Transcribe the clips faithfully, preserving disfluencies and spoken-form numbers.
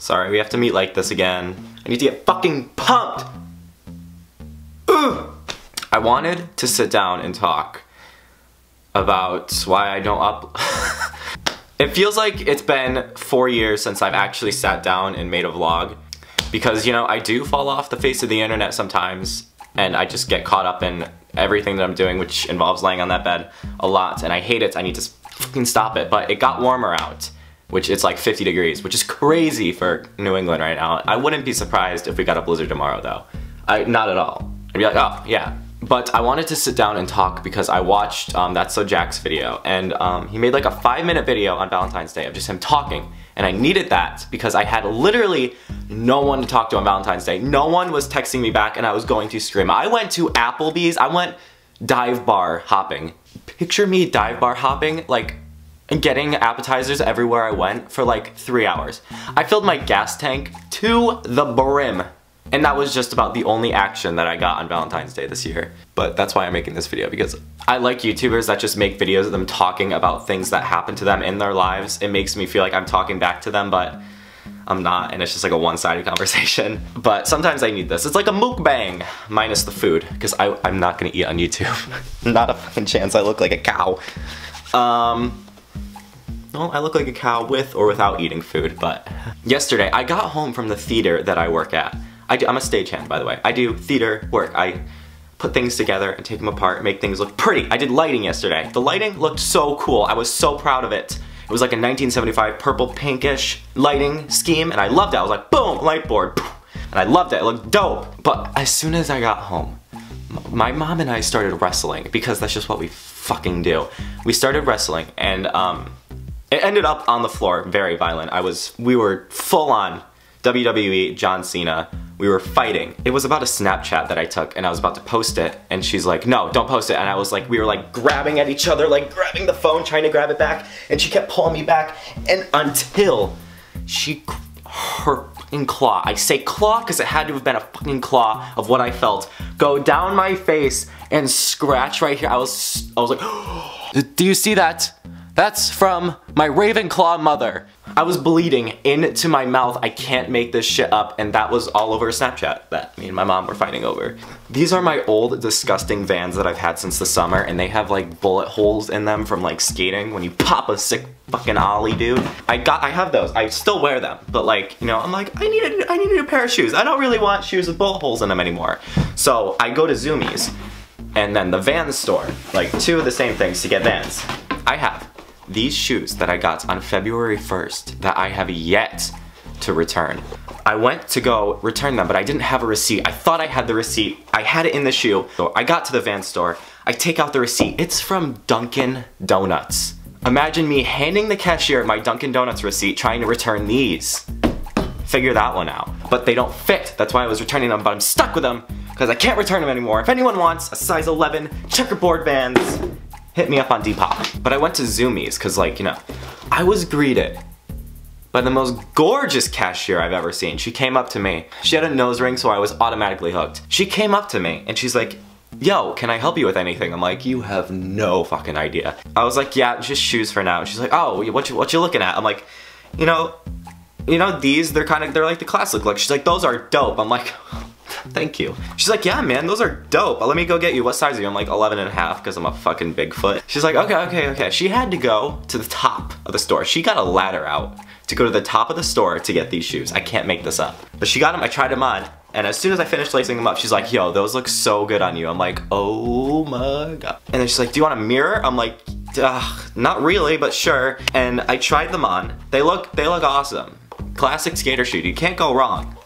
Sorry, we have to meet like this again. I need to get fucking pumped! Ugh. I wanted to sit down and talk about why I don't up... It feels like it's been four years since I've actually sat down and made a vlog. Because, you know, I do fall off the face of the internet sometimes, and I just get caught up in everything that I'm doing, which involves laying on that bed a lot, and I hate it. I need to fucking stop it. But it got warmer out, which it's like fifty degrees, which is crazy for New England right now. I wouldn't be surprised if we got a blizzard tomorrow, though. I, not at all. I'd be like, oh, yeah. But I wanted to sit down and talk because I watched um, That's So Jack's video, and um, he made like a five minute video on Valentine's Day of just him talking, and I needed that because I had literally no one to talk to on Valentine's Day. No one was texting me back, and I was going to scream. I went to Applebee's, I went dive bar hopping. Picture me dive bar hopping, like getting appetizers everywhere I went for like three hours. I filled my gas tank to the brim. And that was just about the only action that I got on Valentine's Day this year. But that's why I'm making this video, because I like YouTubers that just make videos of them talking about things that happen to them in their lives. It makes me feel like I'm talking back to them, but I'm not, and it's just like a one-sided conversation. But sometimes I need this. It's like a mukbang, minus the food, because I'm not gonna eat on YouTube. Not a fucking chance. I look like a cow. Um... Well, I look like a cow with or without eating food, but... Yesterday, I got home from the theater that I work at. I do, I'm a stagehand, by the way. I do theater work. I put things together and take them apart, make things look pretty. I did lighting yesterday. The lighting looked so cool. I was so proud of it. It was like a nineteen seventy-five purple pinkish lighting scheme, and I loved it. I was like, boom, light board. And I loved it. It looked dope. But as soon as I got home, my mom and I started wrestling, because that's just what we fucking do. We started wrestling, and um, it ended up on the floor, very violent. I was, we were full on W W E, John Cena. We were fighting. It was about a Snapchat that I took, and I was about to post it, and she's like, no, don't post it. And I was like, we were like grabbing at each other, like grabbing the phone, trying to grab it back, and she kept pulling me back, and until she, her fucking claw, I say claw because it had to have been a fucking claw of what I felt, go down my face and scratch right here. I was, I was like, oh, do you see that? That's from my Ravenclaw mother. I was bleeding into my mouth. I can't make this shit up, and that was all over Snapchat that me and my mom were fighting over. These are my old disgusting Vans that I've had since the summer, and they have like bullet holes in them from like skating when you pop a sick fucking ollie, dude. I got, I have those. I still wear them, but like, you know, I'm like, I need a, I need a new pair of shoes. I don't really want shoes with bullet holes in them anymore. So I go to Zoomies, and then the Vans store, like two of the same things to get Vans. I have these shoes that I got on February first that I have yet to return. I went to go return them, but I didn't have a receipt. I thought I had the receipt. I had it in the shoe. So I got to the Vans store. I take out the receipt. It's from Dunkin' Donuts. Imagine me handing the cashier my Dunkin' Donuts receipt trying to return these. Figure that one out. But they don't fit. That's why I was returning them, but I'm stuck with them because I can't return them anymore. If anyone wants a size eleven checkerboard Vans, hit me up on Depop. But I went to Zoomies because, like, you know, I was greeted by the most gorgeous cashier I've ever seen. She came up to me. She had a nose ring, so I was automatically hooked. She came up to me and she's like, yo, can I help you with anything? I'm like, you have no fucking idea. I was like, yeah, just shoes for now. And she's like, oh, what you, what you looking at? I'm like, you know, you know these, they're kind of, they're like the classic look. She's like, those are dope. I'm like, thank you. She's like, yeah, man, those are dope. Let me go get you. What size are you? I'm like eleven and a half because I'm a fucking Bigfoot. She's like, okay, okay, okay. She had to go to the top of the store. She got a ladder out to go to the top of the store to get these shoes. I can't make this up. But she got them. I tried them on. And as soon as I finished lacing them up, she's like, yo, those look so good on you. I'm like, oh my God. And then she's like, do you want a mirror? I'm like, ugh, not really, but sure. And I tried them on. They look, they look awesome. Classic skater shoe. You can't go wrong.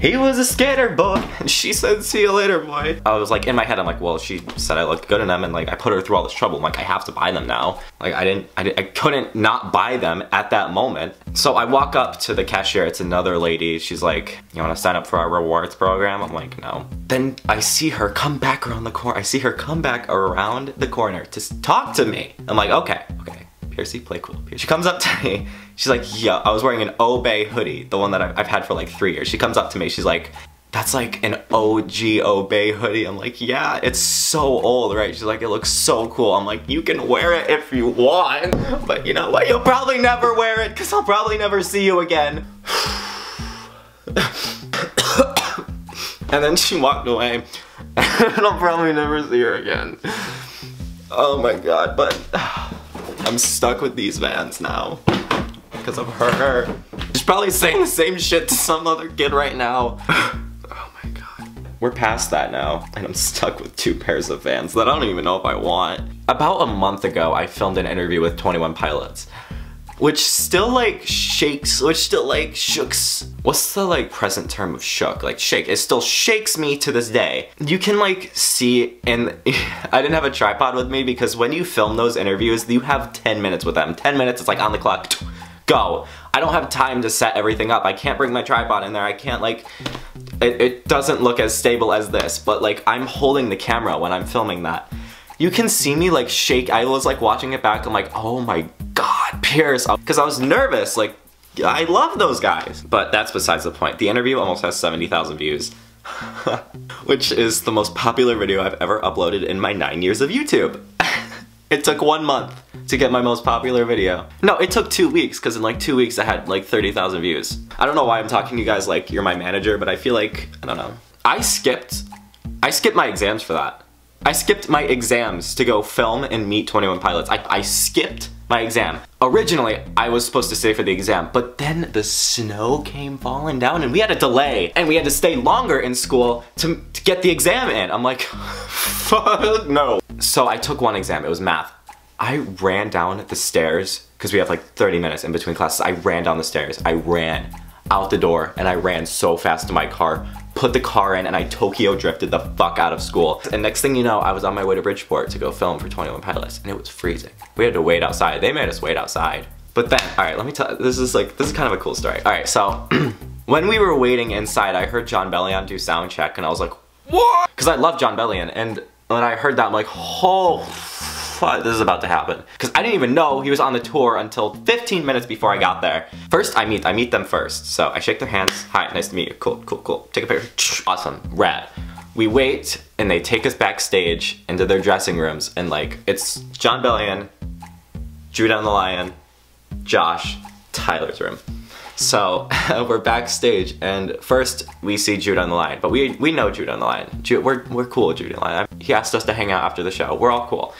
He was a skater boy, and she said, see you later, boy. I was like, in my head, I'm like, well, she said I looked good in them, and like, I put her through all this trouble. I'm like, I have to buy them now. Like, I didn't, I, didn't, I couldn't not buy them at that moment. So I walk up to the cashier, it's another lady. She's like, you wanna sign up for our rewards program? I'm like, no. Then I see her come back around the corner. I see her come back around the corner to talk to me. I'm like, okay, okay. Piercy, play cool. She comes up to me, she's like, yo, I was wearing an Obey hoodie, the one that I've had for like three years. She comes up to me, she's like, that's like an O G Obey hoodie. I'm like, yeah, it's so old, right? She's like, it looks so cool. I'm like, you can wear it if you want, but you know what? You'll probably never wear it because I'll probably never see you again. And then she walked away. And I'll probably never see her again. Oh my god, but I'm stuck with these Vans now because of her. She's probably saying the same shit to some other kid right now. Oh my god. We're past that now, and I'm stuck with two pairs of Vans that I don't even know if I want. About a month ago, I filmed an interview with twenty one pilots. Which still like shakes, which still like shooks. What's the like present term of shook? Like shake, it still shakes me to this day. You can like see, and I didn't have a tripod with me because when you film those interviews, you have ten minutes with them. ten minutes, it's like on the clock, go. I don't have time to set everything up. I can't bring my tripod in there. I can't like, it, it doesn't look as stable as this, but like I'm holding the camera when I'm filming that. You can see me like shake. I was like watching it back, I'm like, oh my god, Pierce. Because I was nervous, like, I love those guys. But that's besides the point. The interview almost has seventy thousand views. Which is the most popular video I've ever uploaded in my nine years of YouTube. It took one month to get my most popular video. No, it took two weeks, because in like two weeks I had like thirty thousand views. I don't know why I'm talking to you guys like you're my manager, but I feel like, I don't know. I skipped, I skipped my exams for that. I skipped my exams to go film and meet twenty one pilots. I, I skipped my exam. Originally, I was supposed to stay for the exam, but then the snow came falling down and we had a delay and we had to stay longer in school to, to get the exam in. I'm like, fuck no. So I took one exam, it was math. I ran down the stairs, because we have like thirty minutes in between classes. I ran down the stairs, I ran out the door, and I ran so fast to my car, put the car in, and I Tokyo drifted the fuck out of school. And next thing you know, I was on my way to Bridgeport to go film for twenty one pilots, and it was freezing. We had to wait outside. They made us wait outside. But then, all right, let me tell you, this is like, this is kind of a cool story. All right, so when we were waiting inside, I heard Jon Bellion do sound check, and I was like, what? Because I love Jon Bellion, and when I heard that, I'm like, oh, fuck, this is about to happen. Because I didn't even know he was on the tour until fifteen minutes before I got there. First, I meet, I meet them first. So I shake their hands. Hi, nice to meet you. Cool, cool, cool. Take a picture. Awesome, rad. We wait, and they take us backstage into their dressing rooms, and like, it's Jon Bellion, Judah and the Lion, Josh, Tyler's room. So we're backstage, and first we see Judah and the Lion, but we we know Judah and the Lion. Jude, we're we're cool with Judah and the Lion. He asked us to hang out after the show. We're all cool.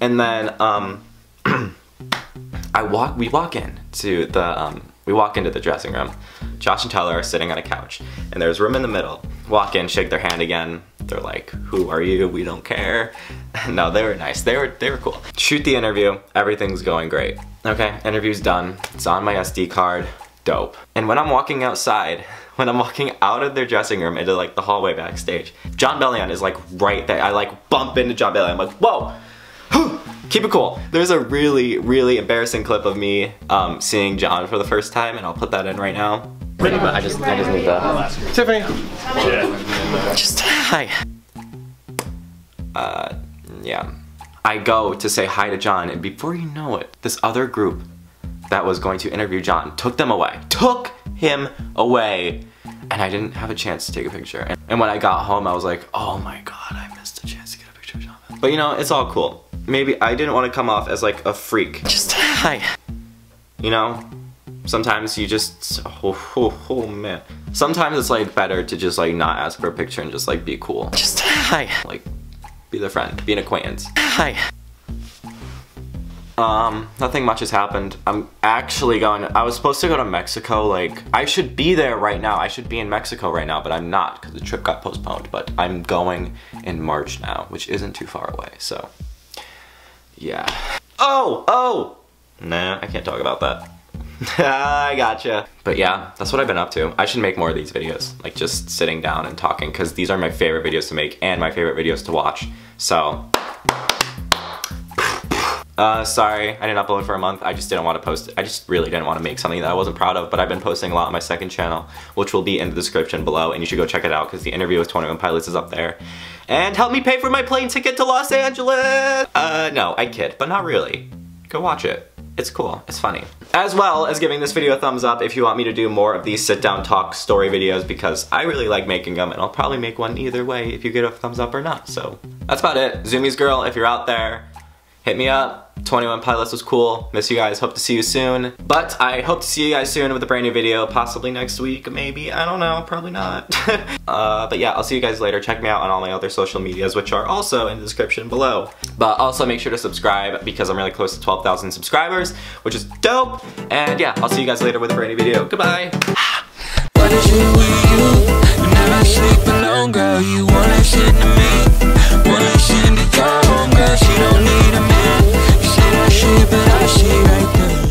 And then um, I walk. We walk in to the um, we walk into the dressing room. Josh and Tyler are sitting on a couch, and there's room in the middle. Walk in, shake their hand again. They're like, "Who are you? We don't care." No, they were nice. They were they were cool. Shoot the interview. Everything's going great. Okay, interview's done. It's on my S D card. Dope. And when I'm walking outside, when I'm walking out of their dressing room into like the hallway backstage, Jon Bellion is like right there. I like bump into Jon Bellion. I'm like, whoa, whew, keep it cool. There's a really, really embarrassing clip of me um, seeing Jon for the first time, and I'll put that in right now. Pretty much, I just, I just need the... Tiffany. Yeah. Just, hi. Uh, yeah. I go to say hi to Jon, and before you know it, this other group that was going to interview Jon took them away. Took him away. And I didn't have a chance to take a picture. And, and when I got home, I was like, oh my god, I missed a chance to get a picture of Jon. But you know, it's all cool. Maybe I didn't want to come off as like a freak. Just hi. You know, sometimes you just, oh, oh, oh man. Sometimes it's like better to just like not ask for a picture and just like be cool. Just hi. Like, be their friend, be an acquaintance. Hi. Um, nothing much has happened. I'm actually going, I was supposed to go to Mexico, like, I should be there right now. I should be in Mexico right now, but I'm not, because the trip got postponed, but I'm going in March now, which isn't too far away, so, yeah. Oh, oh! Nah, I can't talk about that. I gotcha. But yeah, that's what I've been up to. I should make more of these videos, like just sitting down and talking, because these are my favorite videos to make and my favorite videos to watch, so. Uh, sorry, I didn't upload for a month. I just didn't want to post it. I just really didn't want to make something that I wasn't proud of, but I've been posting a lot on my second channel, which will be in the description below, and you should go check it out because the interview with twenty one pilots is up there. And help me pay for my plane ticket to Los Angeles! Uh, no, I kid, but not really. Go watch it. It's cool, it's funny. As well as giving this video a thumbs up if you want me to do more of these sit down talk story videos because I really like making them and I'll probably make one either way if you get a thumbs up or not, so. That's about it. Zoomies girl, if you're out there, hit me up. twenty one pilots was cool. Miss you guys. Hope to see you soon. But I hope to see you guys soon with a brand new video, possibly next week, maybe. I don't know. Probably not. uh, but yeah, I'll see you guys later. Check me out on all my other social medias, which are also in the description below. But also make sure to subscribe because I'm really close to twelve thousand subscribers, which is dope. And yeah, I'll see you guys later with a brand new video. Goodbye. What is you with you? You never sleep alone, girl. You won't listen to me. Won't listen to your own girl. She don't need a man. You say that shit, but I see right there.